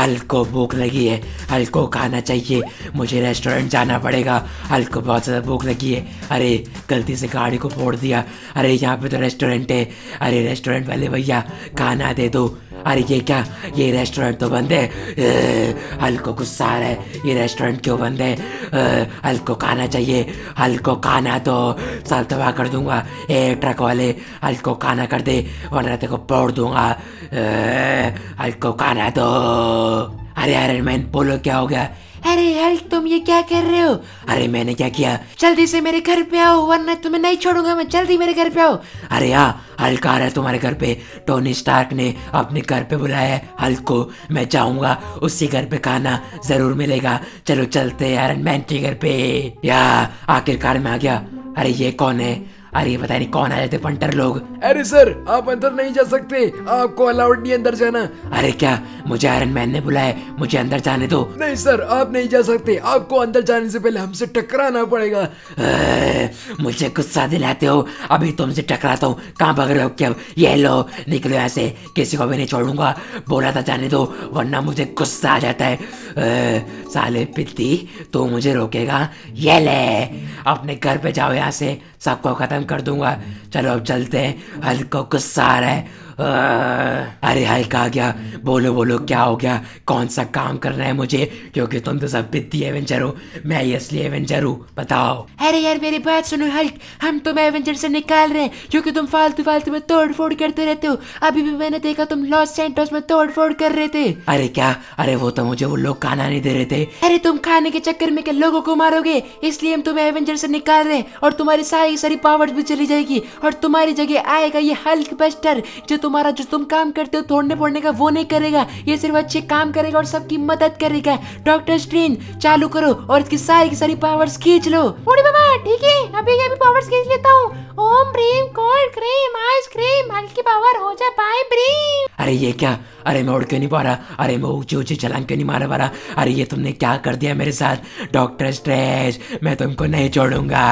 Hulk को भूख लगी है, हल्क को खाना चाहिए, मुझे रेस्टोरेंट जाना पड़ेगा, हल्क को बहुत ज़्यादा भूख लगी है। अरे गलती से गाड़ी को फोड़ दिया, अरे यहाँ पे तो रेस्टोरेंट है, अरे रेस्टोरेंट वाले भैया खाना दे दो। अरे ये क्या, ये रेस्टोरेंट तो बंद है। हल्क को गुस्सा आ रहा है, ये रेस्टोरेंट क्यों बंद है, हल्क को खाना चाहिए, हल्क को खाना तो साल तबाह कर दूंगा। ए ट्रक वाले हल्क को खाना कर दे वरना तेरे को पौड़ दूंगा, हल्क को खाना दो। अरे आयरन मैन बोलो क्या हो गया। अरे हल्क तुम ये क्या कर रहे हो। अरे मैंने क्या किया, जल्दी से मेरे घर पे आओ वरना तुम्हें नहीं छोड़ूंगा मैं, जल्दी मेरे घर पे आओ। अरे हाँ हल्क आ रहा है तुम्हारे घर पे, टोनी स्टार्क ने अपने घर पे बुलाया है हल्क को, मैं जाऊंगा उसी घर पे, खाना जरूर मिलेगा। चलो चलते आयरन मैन के घर पे। या आखिरकार में आ गया। अरे ये कौन है, अरे पता नहीं कौन आ जाते पंटर लोग। अरे सर आप अंदर नहीं जा सकते, आपको अलाउड नहीं अंदर जाना। अरे क्या, मुझे आयरन मैन ने बुलाया, मुझे अंदर जाने दो। नहीं सर आप नहीं जा सकते, आपको अंदर जाने से पहले हमसे टकराना पड़ेगा। मुझे गुस्सा दिलाते हो, अभी तुमसे टकराता हूँ, कहाँ भाग रहे हो क्या। ये लो निकलो यहाँ से, किसी को भी नहीं छोड़ूंगा, बोला था जाने दो वरना मुझे गुस्सा आ जाता है। साले पित्ती तो मुझे रोकेगा, ये ले अपने घर पे जाओ, यहाँ से सबको खत्म कर दूंगा। चलो अब चलते हैं, हल्क को गुस्सा आ रहा है। अरे हल्क आ गया, बोलो बोलो क्या हो गया, कौन सा काम करना है मुझे, क्योंकि तुम तो सब बित्ती एवेंजर हो, मैं ये असली एवेंजर हूँ, बताओ। अरे यार मेरी बात सुनो हल्क, हम तुम्हें एवेंजर से निकाल रहे हैं क्योंकि तुम फालतू में तोड़ फोड़ करते रहते हो। अभी भी मैंने देखा तुम लॉस सैंटोस में तोड़ फोड़ कर रहे थे। अरे क्या, अरे वो तो मुझे वो लोग खाना नहीं दे रहे थे। अरे तुम खाने के चक्कर में क्या लोगों को मारोगे, इसलिए हम तुम्हें एवेंजर से निकाल रहे हैं और तुम्हारी सारी सारी पावर्स भी चली जाएगी और तुम्हारी जगह आएगा ये हल्क बस्टर, जो तुम्हारा जो तुम काम करते हो तोड़ने फोड़ने का वो नहीं करेगा, ये सिर्फ अच्छे काम करेगा और सबकी मदद करेगा। डॉक्टर स्ट्रेंज चालू करो और इसकी सारी की सारी पावर्स खींच लो। ओड़ी मामा ठीक है, अभी पावर्स खींच लेता हूँ। Om cream cold cream ice cream हल्की पावर हो जा पाए ब्रीम। अरे ये क्या, अरे मैं उड़ क्यों नहीं पा रहा, अरे मैं ऊंची ऊंची छलांग क्यों नहीं मारा पा रहा, अरे ये तुमने क्या कर दिया मेरे साथ डॉक्टर स्ट्रेंज, मैं तुमको नहीं छोड़ूंगा।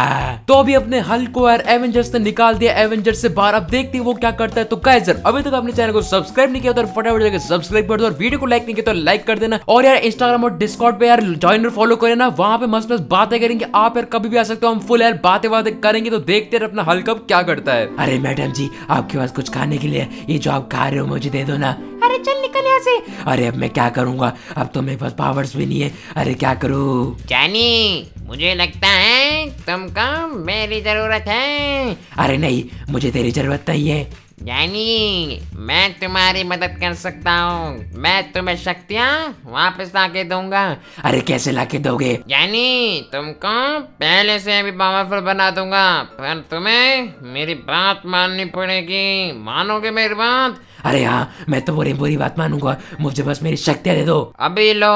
तो अभी अपने हल्क को और एवेंजर्स ने निकाल दिया एवेंजर्स से बाहर, अब देखते हैं वो क्या करता है। तो गाइस अभी तक आपने चैनल को सब्सक्राइब नहीं किया तो फटाफट जाकर सब्सक्राइब कर दो और वीडियो को लाइक नहीं किया तो लाइक कर देना, और यार इंस्टाग्राम और डिस्कॉर्ड पे यार ज्वाइन और फॉलो करें ना, वहां पे मस्त मस्त बातें करेंगे, आप यार कभी भी आ सकते हो, हम फुल यार बातें बातें करेंगे। तो देखते हैं अपना हल्का क्या करता है। अरे मैडम जी आपके पास कुछ खाने के लिए, ये जो आप खा रहे हो मुझे दे दो ना। अरे चल निकल यहाँ से। अरे अब मैं क्या करूँगा, अब तो मेरे पास पावर्स भी नहीं है, अरे क्या करूँ। जानी मुझे लगता है तुमको मेरी जरूरत है। अरे नहीं मुझे तेरी जरूरत नहीं है। यानी मैं तुम्हारी मदद कर सकता हूँ, मैं तुम्हें शक्तियाँ वापस लाके दूंगा। अरे कैसे लाके दोगे। यानी तुमको पहले से भी पावरफुल बना दूंगा, पर तुम्हें मेरी बात माननी पड़ेगी, मानोगे मेरी बात। अरे हाँ मैं तो पूरी पूरी बात मानूंगा, मुझे बस मेरी शक्तियाँ दे दो। अभी लो।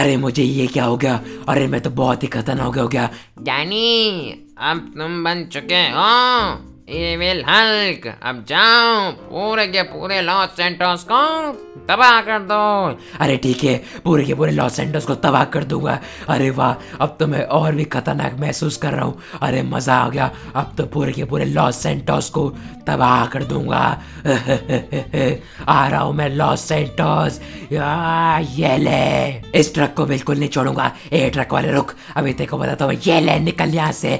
अरे मुझे ये क्या हो गया, अरे मैं तो बहुत ही खतरनाक हो गया। यानी अब तुम बन चुके हो एविल हल्क, अब जाओ पूरे के पूरे लॉस सैंटोस को तबाह कर दो। अरे ठीक है पूरे के पूरे लॉस सैंटोस को तबाह कर दूंगा। अरे वाह अब तो मैं और भी खतरनाक महसूस कर रहा हूँ, अरे मजा आ गया, अब तो पूरे के पूरे लॉस सैंटोस को तबाह कर दूंगा। आ रहा हूँ मैं लॉस सैंटोस, ये ले इस ट्रक को बिल्कुल नहीं छोड़ूंगा। ए ट्रक वाले रुक, अभी तेरे को बताता हूँ, ये ले निकल यहाँ से।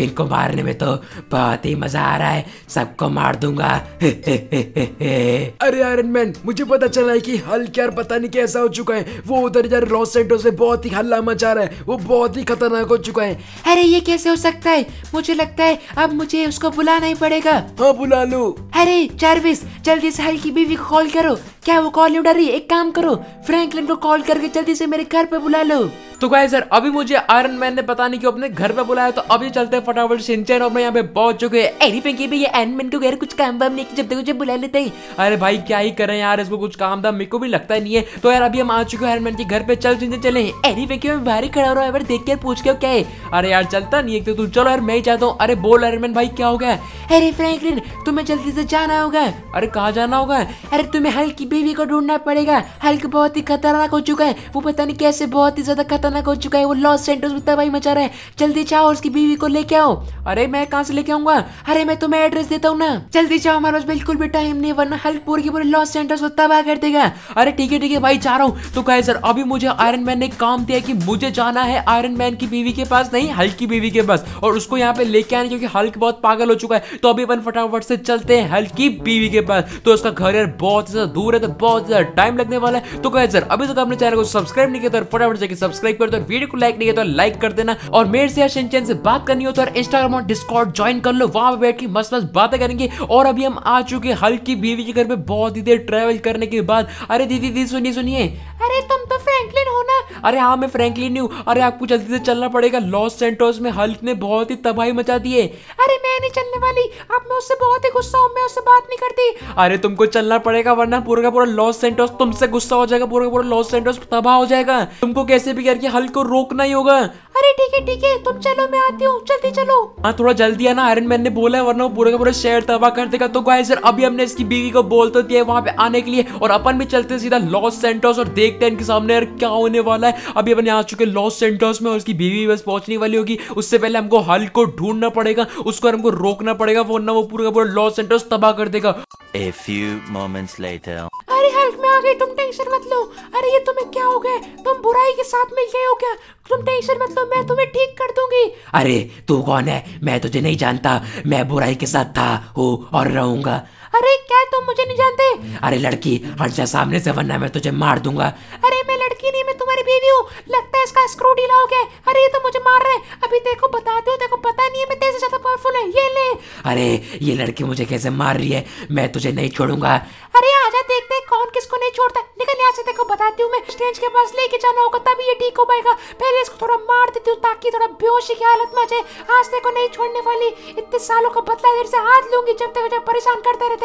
इनको मारने में तो बहुत ही मजा आ रहा है, सबको मार दूंगा। अरे आयरन मैन मुझे पता चला है कि हल्क यार पता नहीं कैसा हो चुका है, वो उधर यार लॉस सैंटोस से बहुत ही हल्ला मचा रहा है, वो बहुत ही खतरनाक हो चुका है। अरे ये कैसे हो सकता है, मुझे लगता है अब मुझे उसको बुलाना ही पड़ेगा। हाँ बुला लो। अरे जार्विस जल्दी से हल्क की बीवी को कॉल करो, क्या वो कॉल नहीं उठा रही, एक काम करो फ्रैंकलिन को कॉल करके जल्दी से मेरे घर पे बुला लो। तो गाइस यार अभी मुझे आयरन मैन ने पता नहीं क्यों अपने घर पे बुलाया, तो अभी चलते हैं फटाफट शिनचैन, और मैं यहाँ पे पहुंच चुके हैं। एनीथिंग की भी ये आयरन मैन को गैर कुछ काम वाम नहीं, जब देखो जब बुला लेते हैं। अरे भाई क्या ही करें यार, इसको कुछ काम था मेरे को भी लगता ही नहीं है। तो यार अभी हम आ चुके हैं आयरन मैन के घर पे, चल चिंतन चले। एनीथिंग की मैं बाहर ही खड़ा हो रहा है, देख के पूछ के क्या है। अरे यार चलता नहीं एक तो तू, चलो यार मैं ही चाहता हूँ। अरे बोल आयरन मैन भाई क्या हो गया। अरे फ्रैंकलिन तुम्हें जल्दी से जाना होगा। अरे कहाँ जाना होगा। अरे तुम्हें हल्क की बीवी को ढूंढना पड़ेगा, हल्क बहुत ही खतरनाक हो चुका है, वो पता नहीं कैसे बहुत ही ज्यादा खतरनाक खतरनाक हो चुका है, वो लॉस सैंटोस में तबाही मचा रहा है। जल्दी जाओ और उसकी बीवी को लेके आओ। अरे मैं कहाँ से लेके आऊंगा, अरे मैं तुम्हें एड्रेस देता हूँ ना, जल्दी जाओ, हमारे पास बिल्कुल भी टाइम नहीं, वरना हल्क पूरे के पूरे लॉस सैंटोस को तबाह कर देगा। अरे ठीक है भाई जा रहा हूँ। तो गाइस सर अभी मुझे आयरन मैन ने काम दिया कि मुझे जाना है आयरन मैन की बीवी के पास, नहीं हल्क की बीवी के पास, और उसको यहाँ पे लेके आना क्योंकि हल्क बहुत पागल हो चुका है। तो अभी अपन फटाफट से चलते हैं हल्क की बीवी के पास। तो उसका घर यार बहुत ज्यादा दूर है, तो बहुत ज्यादा टाइम लगने वाला है। तो गाइस सर अभी तक आपने चैनल को सब्सक्राइब नहीं किया तो फटाफट जाकर सब्सक्राइब कर दो, वीडियो को लाइक नहीं किया तो लाइक कर देना, और मेरे से यार शिनचैन से बात करनी हो तो इंस्टाग्राम और डिस्कॉर्ड ज्वाइन कर लो, वहां पे बैठ के मस्त मस्त बातें करेंगे। और अभी हम आ चुके हैं हल्क की बीवी के घर पे बहुत ही देर ट्रैवल करने के बाद। अरे दीदी सुनिए, अरे तुम तो फ्रैंकलिन हो ना? अरे हाँ मैं फ्रैंकलिन हूँ। अरे आपको जल्दी से चलना पड़ेगा, लॉस सैंटोस में हल्क ने बहुत ही तबाही मचा दी है। अरे मैं नहीं चलने वाली, अब मैं उससे बहुत ही गुस्सा हूँ, मैं उससे बात नहीं करती। अरे तुमको चलना पड़ेगा वरना पूरा का पूरा लॉस सैंटोस तुमसे गुस्सा हो जाएगा, पूरा का पूरा लॉस सैंटोस तबाह हो जाएगा। तुमको कैसे भी करके हल्क को रोकना ही होगा। अरे ठीक है तुम चलो, मैं आती हूँ, जल्दी चलो। हाँ थोड़ा जल्दी है ना, आयरन मैन ने बोला है वरना वो पूरा का पूरा शहर तबाह कर देगा। तो गाइस सर अभी हमने इसकी बीवी को बोल तो दिया है वहाँ पे आने के लिए, और अपन भी चलते सीधा लॉस सैंटोस और देखते हैं इनके सामने यार क्या होने वाला है। अभी अपन आ चुके लॉस सैंटोस में और उसकी बीवी बस पहुंचने वाली होगी। उससे पहले हमको हल्क को ढूंढना पड़ेगा, उसको हमको रोकना पड़ेगा, वरना वो पूरा का पूरा लॉस सैंटोस तबाह कर देगा। A few moments later. अरे हल्क मैं आ गई, तुम टेंशन मत लो। अरे ये तुम्हें क्या हो गया, तुम बुराई के साथ मिल गए हो क्या? तुम टेंशन मत लो, मैं तुम्हें ठीक कर दूंगी। अरे तू कौन है? मैं तुझे नहीं जानता, मैं बुराई के साथ था, हूँ और रहूंगा। अरे क्या तुम मुझे नहीं जानते? अरे लड़की हट जा सामने से वरना मैं तुझे मार दूंगा। अरे मैं लड़की नहीं, मैं तुम्हारी बीवी हूँ। लगता है इसका स्क्रू ढीला हो गया। अरे ये तो मुझे मार रहा है, अभी देखो बताते हो, देखो पता नहीं है मैं तेरे से ज्यादा पावरफुल है, ये ले। अरे ये लड़की मुझे कैसे मार रही है, मैं तुझे नहीं छोड़ूंगा। अरे आजा देखते हैं कौन किसको नहीं छोड़ता, निकल यहाँ से, देखो बताती हूँ। मैं स्ट्रेंज के पास लेके जाना होगा तभी ये ठीक हो पाएगा, पहले इसको थोड़ा मार देती हूँ ताकि थोड़ा बेहोशी की हालत में आ जाए। आज देखो नहीं छोड़ने वाली, इतने सालों का बदला देर से आज लूंगी जब तक मुझे परेशान करते रहते हैं।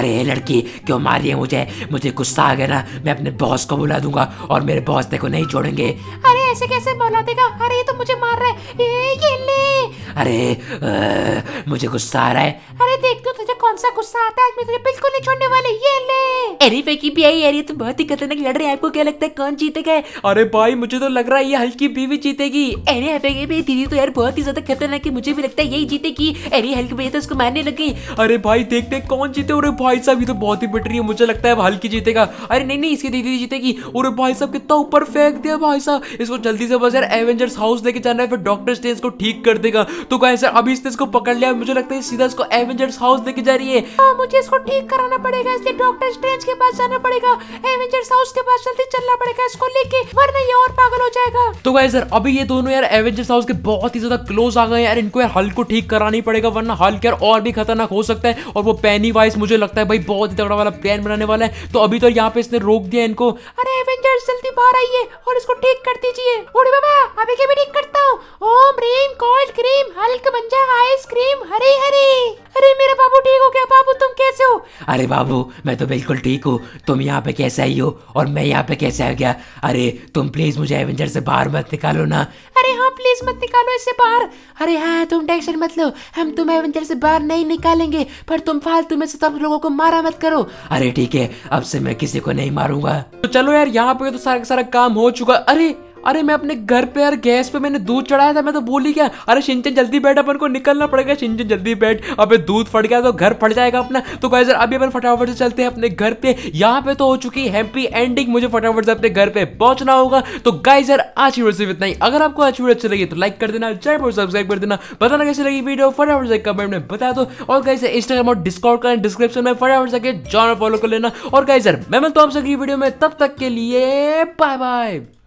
अरे लड़की क्यों मारी है मुझे, मुझे गुस्सा आ गया ना, मैं अपने बॉस को बुला दूंगा और मेरे बॉस देखो नहीं छोड़ेंगे। अरे ऐसे कैसे बुला देगा, अरे ये तो मुझे मार रहा है, ये ले। अरे मुझे गुस्सा आ रहा है, अरे देख तू तुझे कौन सा गुस्सा आता है, मैं तुझे बिल्कुल नहीं छोड़ने वाली, ये ले। अरे फेंकी भी आई, अरे तो बहुत ही खतरनाक लड़ रहे हैं, आपको क्या लगता है कौन जीतेगा? अरे भाई मुझे तो लग रहा है ये हल्की बीवी जीतेगी। अरे फेंकी भी दीदी तो यार बहुत ही ज्यादा खतरनाक है, मुझे भी लगता है यही जीतेगी। अरे हल्की भैया तो उसको मारने लग गई। अरे भाई देखते हैं कौन जीते। अरे भाई साहब ये तो बहुत ही बिटरी है, मुझे लगता है हल्की जीतेगा। अरे नहीं इसकी दीदी जीतेगी। अरे भाई साहब कितना ऊपर फेंक दिया भाई साहब, इसको जल्दी से बस यार एवेंजर्स हाउस लेके जाना है, फिर डॉक्टर स्ट्रेंज को ठीक कर देगा। तो गाइस सर अभी इसने इसको पकड़ लिया, मुझे लगता है सीधा इसको एवेंजर्स हाउस लेके जा रही है। मुझे इसको ठीक कराना पड़ेगा, इसलिए डॉक्टर स्ट्रेंज के पास जाना पड़ेगा, एवेंजर्स हाउस के पास जल्दी चलना पड़ेगा इसको लेके, वरना ये और पागल हो जाएगा। तो गाइस सर अभी ये दोनों यार एवेंजर्स हाउस के बहुत ही ज्यादा क्लोज आ गए यार, इनको यार हल्क को ठीक करानी पड़ेगा वरना हल्क यार और भी खतरनाक हो सकता है। और वो पेनीवाइज मुझे लगता है भाई बहुत ही तगड़ा वाला प्लान बनाने वाला है। तो अभी तो यहाँ पे इसने रोक दिया इनको। अरे एवेंजर्स जल्दी बाहर आइए और इसको ठीक कर दीजिए। ओरे बाबा अभी के भी ठीक करता हूँ। ओम रीम कोल्ड क्रीम हल्क बन जा आइसक्रीम हरे हरे। अरे मेरा बाबू ठीक हो गया, बाबू तुम कैसे हो? अरे बाबू मैं तो बिल्कुल ठीक हूँ, तुम यहाँ पे कैसे आई हो और मैं यहाँ पे कैसे आ गया? अरे तुम प्लीज मुझे एवेंजर से बाहर मत निकालो ना। अरे हाँ प्लीज मत निकालो इससे बाहर। अरे हाँ तुम टेंशन मत लो, हम तुम्हें एवेंजर से बाहर नहीं निकालेंगे, पर तुम फालतू में से सब लोगों को मारा मत करो। अरे ठीक है अब से मैं किसी को नहीं मारूंगा। तो चलो यार यहाँ पे तो सारा काम हो चुका। अरे मैं अपने घर पे यार गैस पे मैंने दूध चढ़ाया था, मैं तो भूल ही गया। अरे शिनचैन जल्दी बैठ, अपन को निकलना पड़ेगा, शिनचैन जल्दी बैठ। अबे दूध फट गया तो घर फट जाएगा अपना। तो गाइस यार अभी अपन फटाफट से चलते हैं अपने घर पे। यहाँ पे तो हो चुकी हैप्पी एंडिंग, मुझे फटाफट से अपने घर पे पहुंचना होगा। तो गाइस यार आज की वीडियो सिर्फ इतना ही। अगर आपको आज वीडियो अच्छी लगी तो लाइक कर देना, चैनल को सब्सक्राइब कर देना, बताना कैसी लगी वीडियो फटाफट से कमेंट में बता दो। और गाइस यार इंस्टाग्राम और डिस्कॉर्ड का डिस्क्रिप्शन में फटाफट जाके जॉइन फॉलो कर लेना। और गाइस यार मैं मिलता हूं आपसे अगली वीडियो में, तब तक के लिए बाय बाय।